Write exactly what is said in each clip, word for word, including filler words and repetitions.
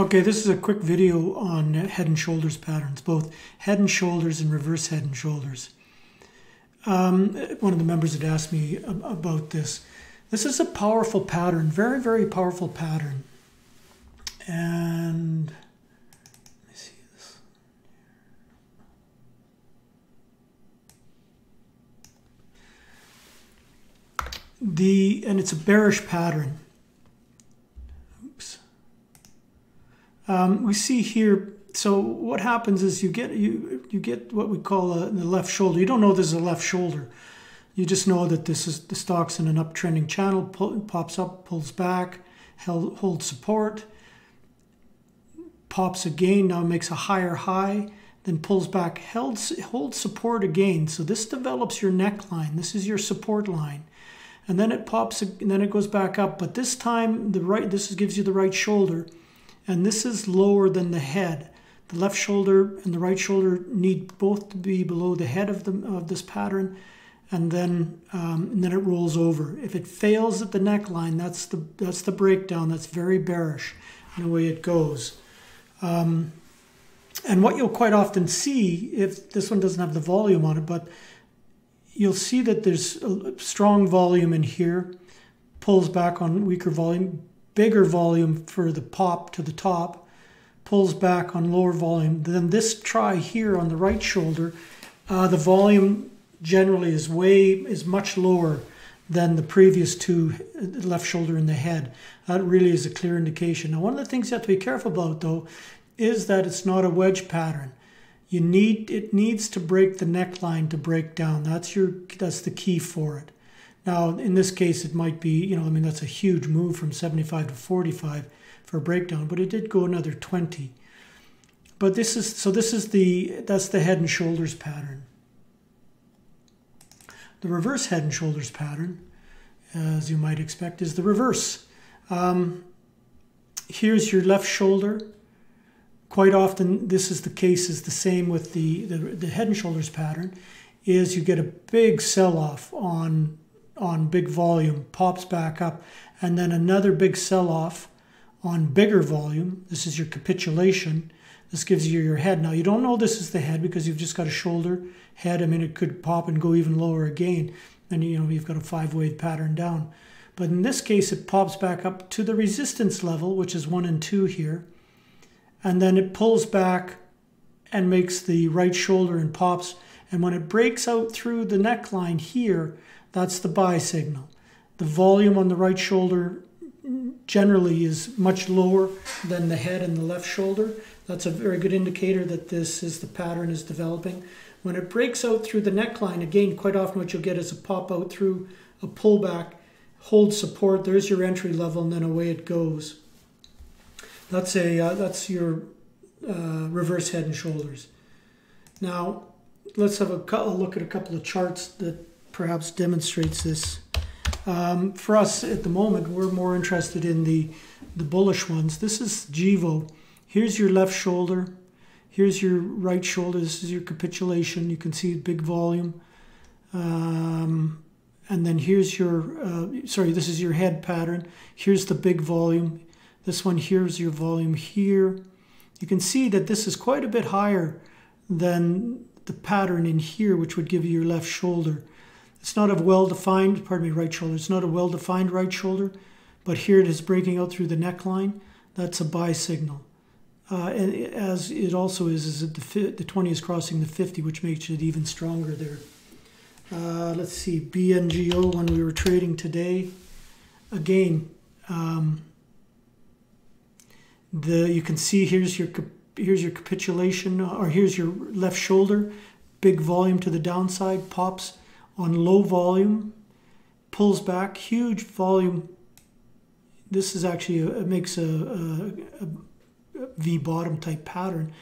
Okay, this is a quick video on head and shoulders patterns, both head and shoulders and reverse head and shoulders. Um, one of the members had asked me about this. This is a powerful pattern, very, very powerful pattern. And let me see this. The and it's a bearish pattern. Um, we see here, so what happens is you get you you get what we call a, the left shoulder. You don't know this is a left shoulder. You just know that this is the stock's in an uptrending channel, pull, pops up, pulls back, held, holds support, pops again, now makes a higher high, then pulls back, held, holds support again. So this develops your neckline. This is your support line. And then it pops, and then it goes back up. But this time, the right this gives you the right shoulder. And this is lower than the head. The left shoulder and the right shoulder need both to be below the head of, the, of this pattern, and then, um, and then it rolls over. If it fails at the neckline, that's the, that's the breakdown. That's very bearish in the way it goes. Um, and what you'll quite often see, if this one doesn't have the volume on it, but you'll see that there's a strong volume in here, pulls back on weaker volume, bigger volume for the pop to the top, pulls back on lower volume. Then this try here on the right shoulder, uh, the volume generally is way is much lower than the previous two, the left shoulder and the head. That really is a clear indication. Now, one of the things you have to be careful about though is that it's not a wedge pattern. You need it needs to break the neckline to break down. That's your that's the key for it. Now, in this case, it might be, you know, I mean, that's a huge move from seventy-five to forty-five for a breakdown, but it did go another twenty. But this is, so this is the, that's the head and shoulders pattern. The reverse head and shoulders pattern, as you might expect, is the reverse. Um, here's your left shoulder. Quite often, this is the case, is the same with the, the, the head and shoulders pattern, is you get a big sell-off on on big volume, pops back up, and then another big sell-off on bigger volume. This is your capitulation. This gives you your head. Now, you don't know this is the head because you've just got a shoulder, head. I mean, it could pop and go even lower again. And, you know, you've got a five-wave pattern down. But in this case, it pops back up to the resistance level, which is one and two here. And then it pulls back and makes the right shoulder and pops. And when it breaks out through the neckline here, that's the buy signal. The volume on the right shoulder generally is much lower than the head and the left shoulder. That's a very good indicator that this is the pattern is developing. When it breaks out through the neckline, again, quite often what you'll get is a pop out through a pullback, hold support, there's your entry level, and then away it goes. That's, a, uh, that's your uh, reverse head and shoulders. Now, let's have a, a look at a couple of charts that perhaps demonstrates this. Um, for us at the moment, we're more interested in the, the bullish ones. This is G V O. Here's your left shoulder. Here's your right shoulder. This is your capitulation. You can see big volume. Um, and then here's your, uh, sorry, this is your head pattern. Here's the big volume. This one here is your volume here. You can see that this is quite a bit higher than the pattern in here, which would give you your left shoulder. It's not a well-defined, pardon me, right shoulder. It's not a well-defined right shoulder, but here it is breaking out through the neckline. That's a buy signal. Uh, and it, as it also is, is the, the twenty is crossing the fifty, which makes it even stronger there. Uh, let's see, B N G O, when we were trading today. Again, um, the you can see here's your, here's your capitulation, or here's your left shoulder, big volume to the downside, pops on low volume, pulls back, huge volume. This is actually, a, it makes a, a, a V bottom type pattern,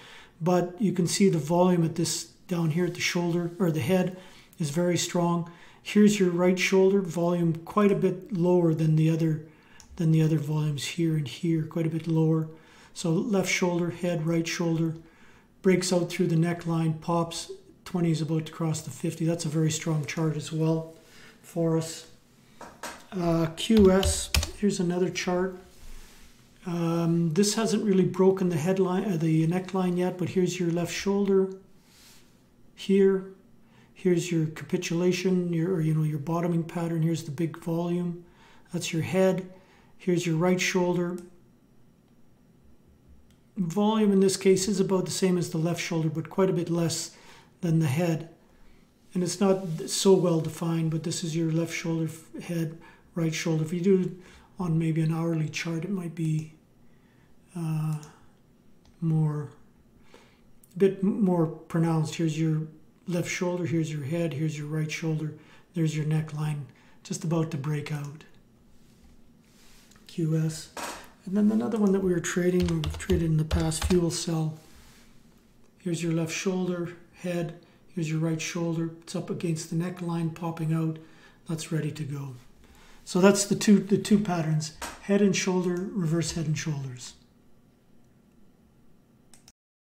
but you can see the volume at this down here at the shoulder or the head is very strong. Here's your right shoulder, volume quite a bit lower than the other, than the other volumes here and here, quite a bit lower. So left shoulder, head, right shoulder, breaks out through the neckline, pops, twenty is about to cross the fifty. That's a very strong chart as well for us. Uh, Q S, here's another chart. Um, this hasn't really broken the headline, uh, the neckline yet, but here's your left shoulder. Here, here's your capitulation, your or, you know your bottoming pattern. Here's the big volume. That's your head. Here's your right shoulder. Volume in this case is about the same as the left shoulder, but quite a bit less than the head. And it's not so well defined, but this is your left shoulder, head, right shoulder. If you do it on maybe an hourly chart, it might be uh, more, a bit more pronounced. Here's your left shoulder, here's your head, here's your right shoulder, there's your neckline, just about to break out. Q S. And then another one that we were trading, or we've traded in the past, fuel cell. Here's your left shoulder, head, here's your right shoulder. It's up against the neckline, popping out. That's ready to go. So that's the two, the two patterns, head and shoulder, reverse head and shoulders.